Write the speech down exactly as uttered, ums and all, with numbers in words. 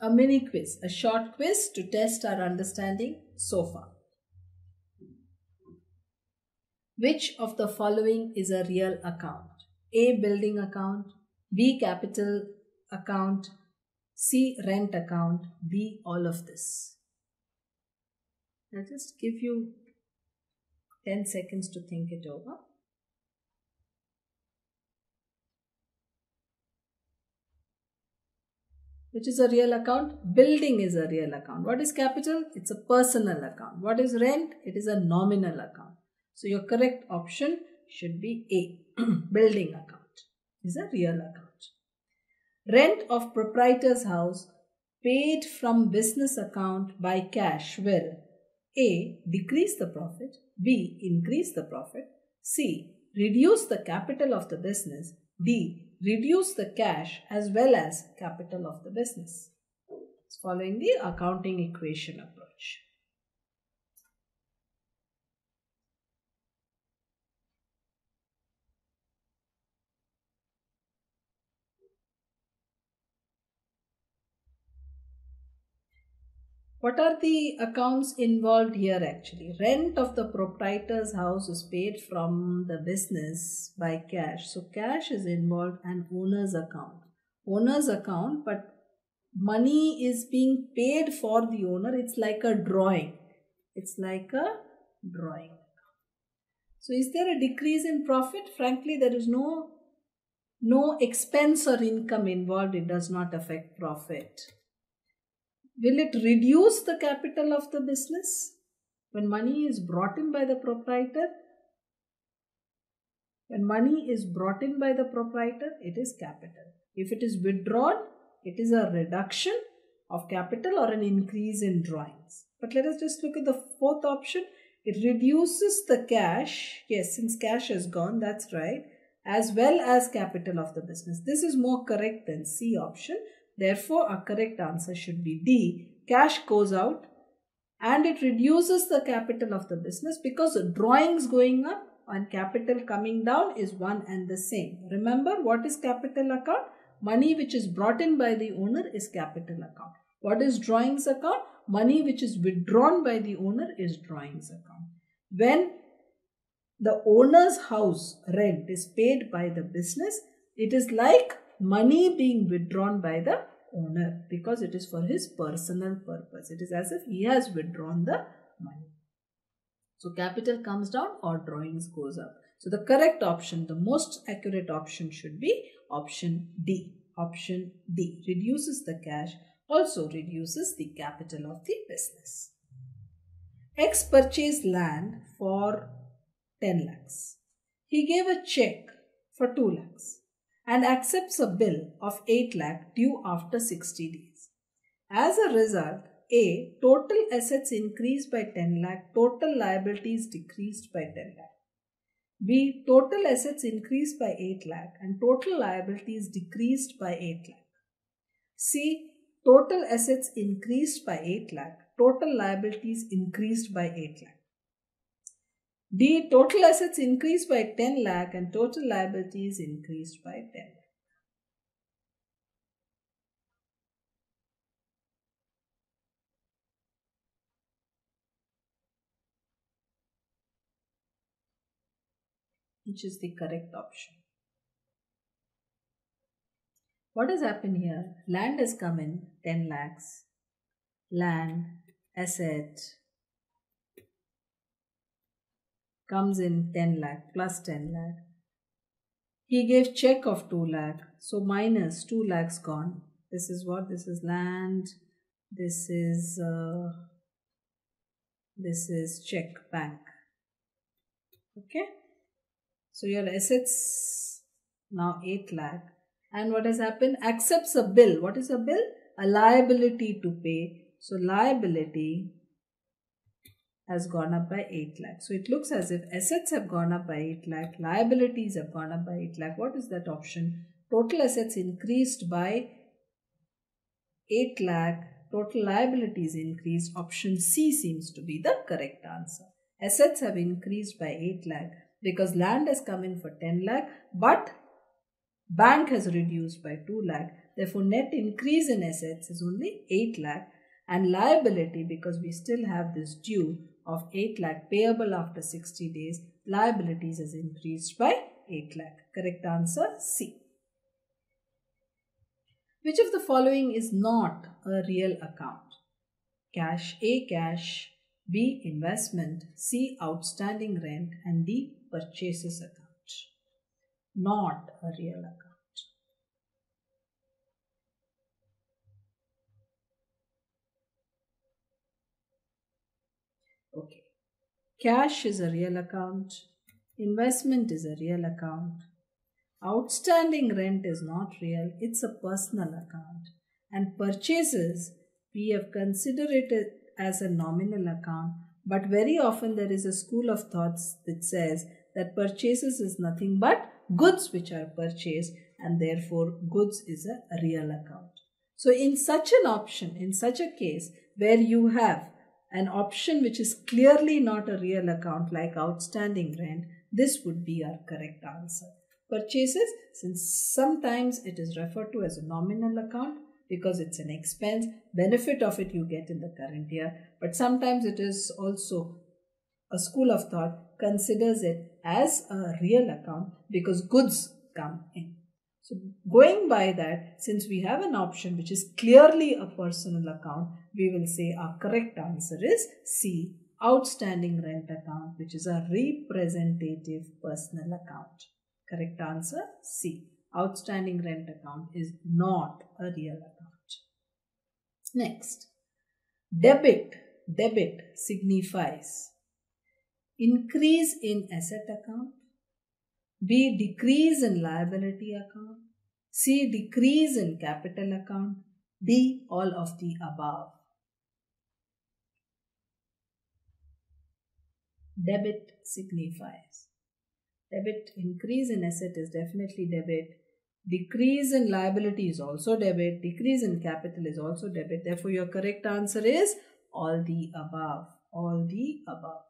a mini quiz, a short quiz to test our understanding so far. Which of the following is a real account? A. Building account, B. Capital account, C. Rent account, D. All of this. I'll just give you ten seconds to think it over. Which is a real account? Building is a real account. What is capital? It's a personal account. What is rent? It is a nominal account. So your correct option should be A. Building account is a real account. Rent of proprietor's house paid from business account by cash will A. Decrease the profit, B. Increase the profit, C. Reduce the capital of the business, D. Reduce the cash as well as capital of the business. It's following the accounting equation approach. What are the accounts involved here actually? Rent of the proprietor's house is paid from the business by cash. So cash is involved and owner's account. Owner's account, but money is being paid for the owner. It's like a drawing. It's like a drawing. So is there a decrease in profit? Frankly, there is no, no expense or income involved. It does not affect profit. Will it reduce the capital of the business when money is brought in by the proprietor? When money is brought in by the proprietor, it is capital. If it is withdrawn, it is a reduction of capital or an increase in drawings. But let us just look at the fourth option. It reduces the cash. Yes, since cash is gone, that's right. As well as capital of the business. This is more correct than C option. Therefore, our correct answer should be D. Cash goes out and it reduces the capital of the business because drawings going up and capital coming down is one and the same. Remember, what is capital account? Money which is brought in by the owner is capital account. What is drawings account? Money which is withdrawn by the owner is drawings account. When the owner's house rent is paid by the business, it is like money being withdrawn by the owner because it is for his personal purpose. It is as if he has withdrawn the money. So capital comes down or drawings goes up. So the correct option, the most accurate option should be option D. Option D reduces the cash, also reduces the capital of the business. X purchased land for ten lakhs. He gave a check for two lakhs. And accepts a bill of eight lakh due after sixty days. As a result, A. Total assets increased by ten lakh, total liabilities decreased by ten lakh. B. Total assets increased by eight lakh and total liabilities decreased by eight lakh. C. Total assets increased by eight lakh, total liabilities increased by eight lakh. D. Total assets increased by ten lakh and total liabilities increased by ten lakh. Which is the correct option? What has happened here? Land has come in ten lakhs. Land, asset, comes in ten lakh plus ten lakh. He gave check of two lakh. So minus two lakhs gone. This is what? This is land. This is, uh, this is check bank. Okay. So your assets now eight lakh. And what has happened? Accepts a bill. What is a bill? A liability to pay. So liability has gone up by eight lakh. So it looks as if assets have gone up by eight lakh, liabilities have gone up by eight lakh. What is that option? Total assets increased by eight lakh, total liabilities increased. Option C seems to be the correct answer. Assets have increased by eight lakh because land has come in for ten lakh, but Bank has reduced by two lakh. Therefore, net increase in assets is only eight lakh. And liability, because we still have this due of eight lakh payable after sixty days, liabilities has increased by eight lakh. Correct answer C. Which of the following is not a real account? Cash A. Cash, B. Investment, C. Outstanding rent, and D. Purchases account. Not a real account. Okay. Cash is a real account. Investment is a real account. Outstanding rent is not real. It's a personal account. And purchases, we have considered it as a nominal account. But very often there is a school of thoughts that says that purchases is nothing but goods which are purchased, and therefore goods is a real account. So in such an option, in such a case where you have an option which is clearly not a real account like outstanding rent, this would be our correct answer. Purchases, since sometimes it is referred to as a nominal account because it's an expense, benefit of it you get in the current year, but sometimes it is also a school of thought considers it as a real account because goods come in. So going by that, since we have an option which is clearly a personal account, we will say our correct answer is C, outstanding rent account, which is a representative personal account. Correct answer C, outstanding rent account is not a real account. Next, debit, debit signifies increase in asset account, B. decrease in liability account, C. decrease in capital account, D. all of the above. Debit signifies. Debit, increase in asset is definitely debit. Decrease in liability is also debit. Decrease in capital is also debit. Therefore, your correct answer is all the above. All the above.